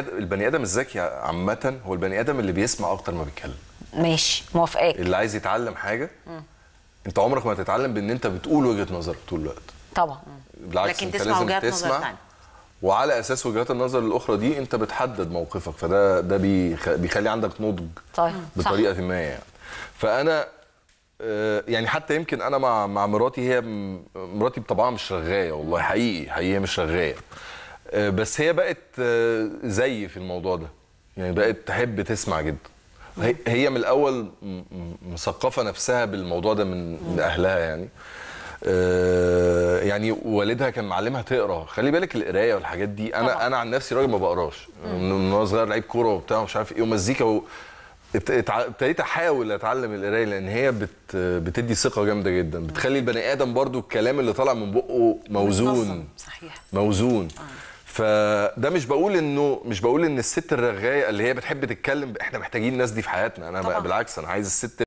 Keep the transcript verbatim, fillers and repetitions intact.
البني ادم الذكي عامه هو البني ادم اللي بيسمع اكتر ما بيتكلم. ماشي، موافقاك. اللي عايز يتعلم حاجه مم. انت عمرك ما هتتعلم بان انت بتقول وجهه نظرك طول الوقت. طبعا مم. بالعكس، لكن انت تسمع لازم تسمع نظر، وعلى اساس وجهات النظر الاخرى دي انت بتحدد موقفك، فده ده بيخ... بيخلي عندك نضج. طيب. بطريقه ما يعني. فانا يعني حتى يمكن انا مع مع مراتي، هي مراتي بطبعها مش رغايه، والله حقيقي حقيقي مش رغايه، بس هي بقت زي في الموضوع ده، يعني بقت تحب تسمع جدا. هي من الاول مثقفه نفسها بالموضوع ده من اهلها يعني. يعني والدها كان معلمها تقرا، خلي بالك القرايه والحاجات دي. انا انا عن نفسي راجل ما بقراش من وانا صغير، لعيب كوره وبتاع ومش عارف ايه ومزيكا، ابتديت احاول اتعلم القرايه لان هي بت... بتدي ثقه جامده جدا، بتخلي البني ادم برضو الكلام اللي طالع من بقه موزون. صحيح، موزون. فده مش بقول انه مش بقول ان الست الرغايه اللي هي بتحب تتكلم، احنا محتاجين الناس دي في حياتنا. انا طبعا. بالعكس، انا عايز الست